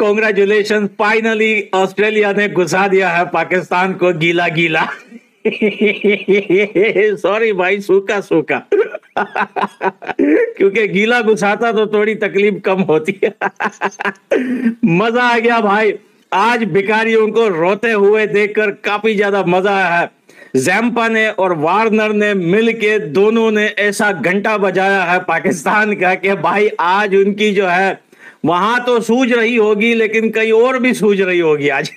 Congratulation, finally Australia ने घुसा दिया है पाकिस्तान को गीला गीला। सॉरी भाई, सूखा सूखा। क्योंकि गीला घुसाता तो थोड़ी तकलीफ कम होती है। मजा आ गया भाई, आज भिखारियों को रोते हुए देखकर काफी ज्यादा मजा आया है। ज़ैम्पा ने और वार्नर ने मिलके दोनों ने ऐसा घंटा बजाया है पाकिस्तान का कि भाई आज उनकी जो है वहां तो सूझ रही होगी, लेकिन कहीं और भी सूझ रही होगी आज।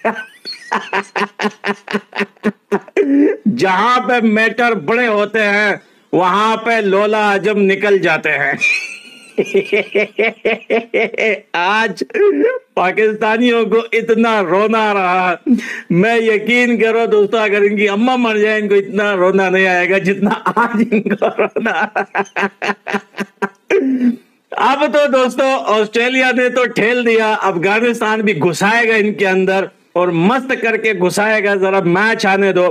जहां पे मैटर बड़े होते हैं वहां पे लोला आजम निकल जाते हैं। आज पाकिस्तानियों को इतना रोना रहा, मैं यकीन करो दोस्तों अगर इनकी अम्मा मर जाए इनको इतना रोना नहीं आएगा जितना आज इनको रोना। अब तो दोस्तों ऑस्ट्रेलिया ने तो ठेल दिया, अफगानिस्तान भी घुसाएगा इनके अंदर और मस्त करके घुसाएगा। जरा मैच आने दो,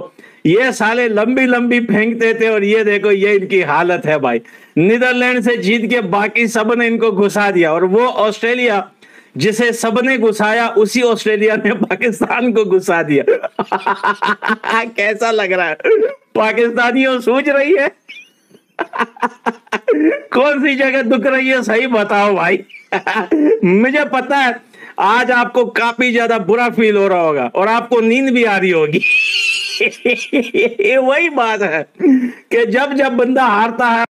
ये साले लंबी लंबी फेंकते थे और ये देखो ये इनकी हालत है भाई। नीदरलैंड से जीत के बाकी सबने इनको घुसा दिया और वो ऑस्ट्रेलिया जिसे सबने घुसाया उसी ऑस्ट्रेलिया ने पाकिस्तान को घुसा दिया। कैसा लग रहा है पाकिस्तानियों, सूझ रही है? कौन सी जगह दुख रही है सही बताओ भाई। मुझे पता है आज आपको काफी ज्यादा बुरा फील हो रहा होगा और आपको नींद भी आ रही होगी। ये वही बात है कि जब जब बंदा हारता है